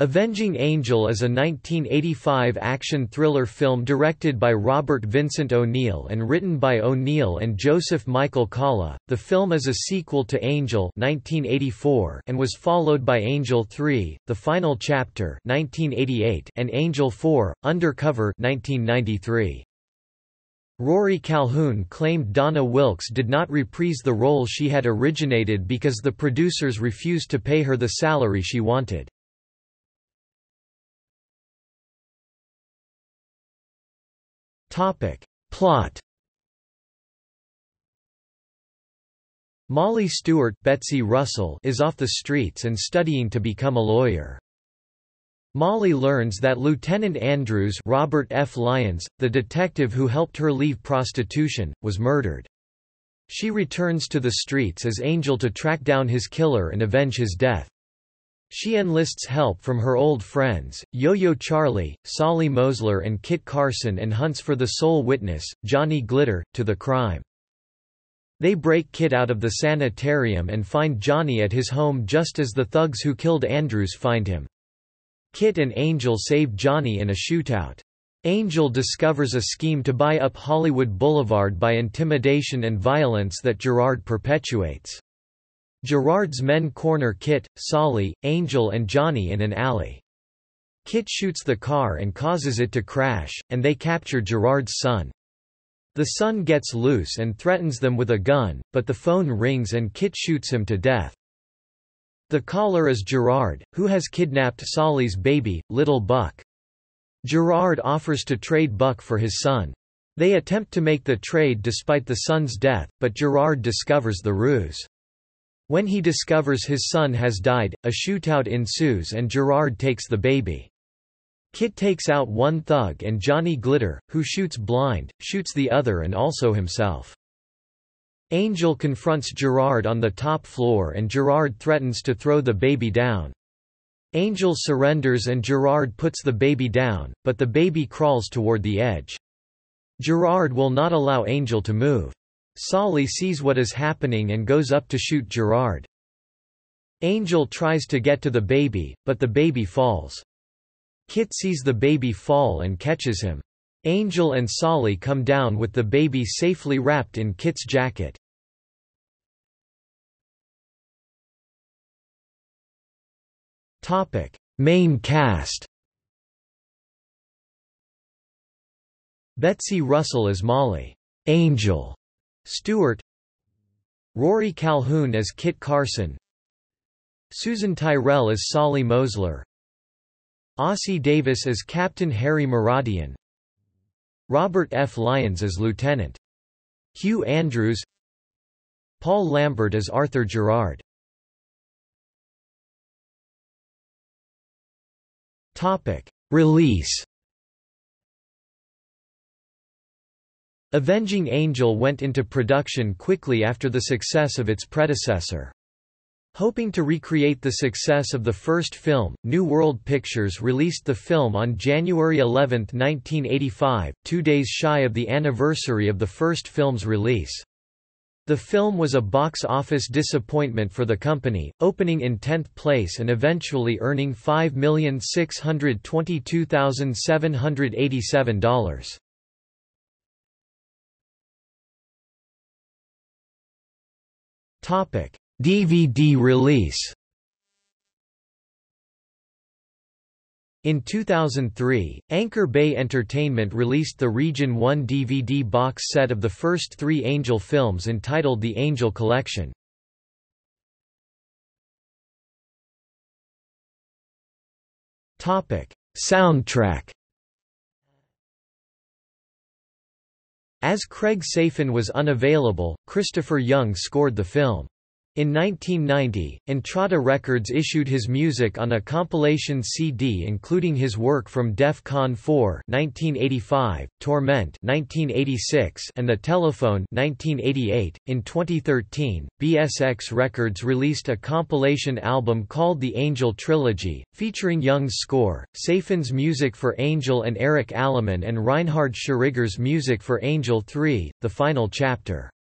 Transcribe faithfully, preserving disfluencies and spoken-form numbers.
Avenging Angel is a nineteen eighty-five action thriller film directed by Robert Vincent O'Neill and written by O'Neill and Joseph Michael Cala. The film is a sequel to Angel nineteen eighty-four and was followed by Angel three: The Final Chapter nineteen eighty-eight and Angel four: Undercover nineteen ninety-three. Rory Calhoun claimed Donna Wilkes did not reprise the role she had originated because the producers refused to pay her the salary she wanted. Topic. Plot. Molly Stewart, Betsy Russell, is off the streets and studying to become a lawyer. Molly learns that Lieutenant Andrews, Robert F. Lyons, the detective who helped her leave prostitution, was murdered. She returns to the streets as Angel to track down his killer and avenge his death. She enlists help from her old friends, Yo-Yo Charlie, Sally Mosler and Kit Carson, and hunts for the sole witness, Johnny Glitter, to the crime. They break Kit out of the sanitarium and find Johnny at his home just as the thugs who killed Andrews find him. Kit and Angel save Johnny in a shootout. Angel discovers a scheme to buy up Hollywood Boulevard by intimidation and violence that Gerard perpetuates. Gerard's men corner Kit, Solly, Angel and Johnny in an alley. Kit shoots the car and causes it to crash, and they capture Gerard's son. The son gets loose and threatens them with a gun, but the phone rings and Kit shoots him to death. The caller is Gerard, who has kidnapped Solly's baby, Little Buck. Gerard offers to trade Buck for his son. They attempt to make the trade despite the son's death, but Gerard discovers the ruse. When he discovers his son has died, a shootout ensues and Gerard takes the baby. Kit takes out one thug and Johnny Glitter, who shoots blind, shoots the other and also himself. Angel confronts Gerard on the top floor and Gerard threatens to throw the baby down. Angel surrenders and Gerard puts the baby down, but the baby crawls toward the edge. Gerard will not allow Angel to move. Solly sees what is happening and goes up to shoot Gerard. Angel tries to get to the baby, but the baby falls. Kit sees the baby fall and catches him. Angel and Solly come down with the baby safely wrapped in Kit's jacket. Topic: Main cast. Betsy Russell as Molly, Angel Stewart, Rory Calhoun as Kit Carson, Susan Tyrell as Sally Mosler, Ossie Davis as Captain Harry Maradian, Robert F. Lyons as Lieutenant Hugh Andrews, Paul Lambert as Arthur Gerard. Topic: Release. Avenging Angel went into production quickly after the success of its predecessor. Hoping to recreate the success of the first film, New World Pictures released the film on January eleventh nineteen eighty-five, two days shy of the anniversary of the first film's release. The film was a box office disappointment for the company, opening in tenth place and eventually earning five million six hundred twenty-two thousand seven hundred eighty-seven dollars. Topic: D V D release. In two thousand three, Anchor Bay Entertainment released the Region one D V D box set of the first three Angel films entitled The Angel Collection. Topic: Soundtrack. As Craig Safin was unavailable, Christopher Young scored the film. In nineteen ninety, Entrada Records issued his music on a compilation C D including his work from Defcon four nineteen eighty-five, Torment nineteen eighty-six, and The Telephone nineteen eighty-eight. In twenty thirteen, B S X Records released a compilation album called The Angel Trilogy, featuring Young's score, Safin's music for Angel and Eric Alleman, and Reinhard Schirriger's music for Angel three, The Final Chapter.